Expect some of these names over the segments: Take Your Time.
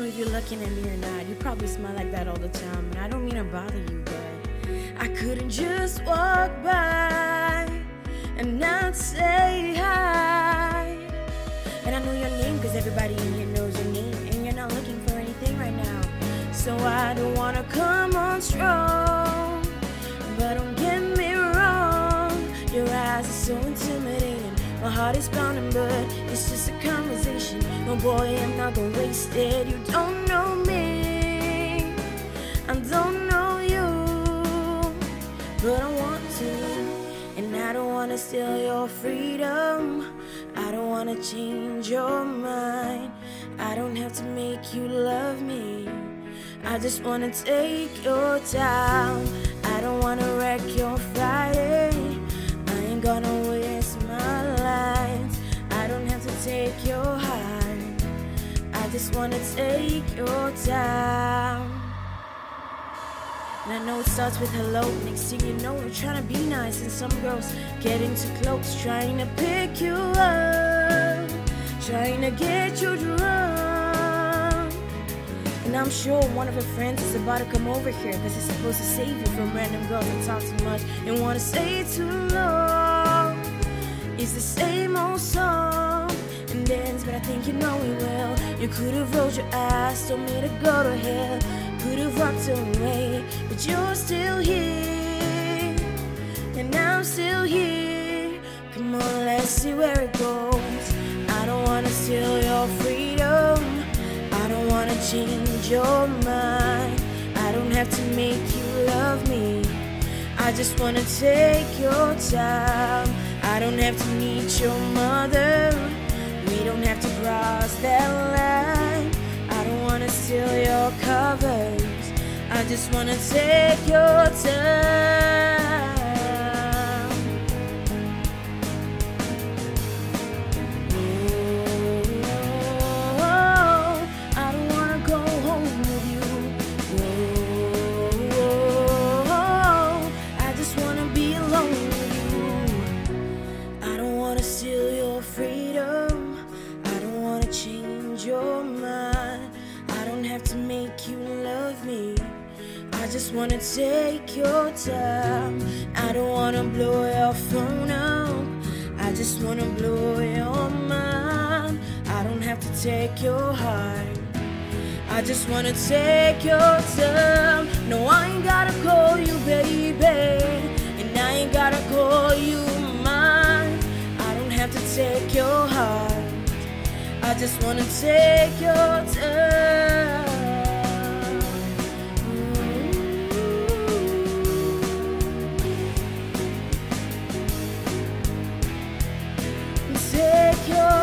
know if you're looking at me or not. You probably smell like that all the time, and I don't mean to bother you, but I couldn't just walk by and not say hi. And I know your name, cause everybody in here knows your name, and you're not looking for anything right now, so I don't wanna come on strong. But don't get me wrong, your eyes are so intimidating. My heart is pounding, but it's just a conversation. No, boy, I'm not gonna waste it. You don't know me, I don't know you, but I want to. And I don't wanna steal your freedom, I don't wanna change your mind. I don't have to make you love me, I just wanna take your time. I don't wanna wreck your Friday, I ain't gonna waste my life. I don't have to take your heart, I just wanna take your time. And I know it starts with hello, next thing you know I'm trying to be nice, and some girls getting too close, trying to pick you up, trying to get you drunk. And I'm sure one of her friends is about to come over here, cause it's supposed to save you from random girls that talk too much and wanna stay too long. It's the same old song and dance, but I think you know it well. You could have rolled your eyes, told me to go to hell. Could have walked away, but you're still here, and I'm still here. Come on, let's see where it goes. I don't wanna steal your freedom, I don't wanna change your mind. I don't have to make you love me, I just wanna take your time. I don't have to meet your mother, we don't have to cross that line. I don't wanna steal your covers, I just wanna take your time. Oh, I don't wanna go home with you. Oh, I just wanna be alone with you. Steal your freedom, I don't want to change your mind. I don't have to make you love me, I just want to take your time. I don't want to blow your phone up, I just want to blow your mind. I don't have to take your heart, I just want to take your time. No, I ain't gotta call you baby, and I ain't gotta call you mine. I don't have to take your heart, I just wanna take your time. Ooh. Take your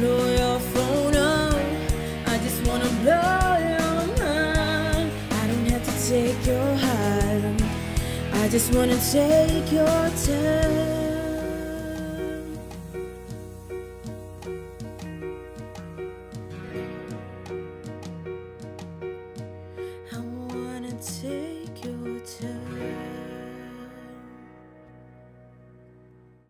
blow your phone up, I just wanna blow your mind. I don't have to take your heart, I just wanna take your time.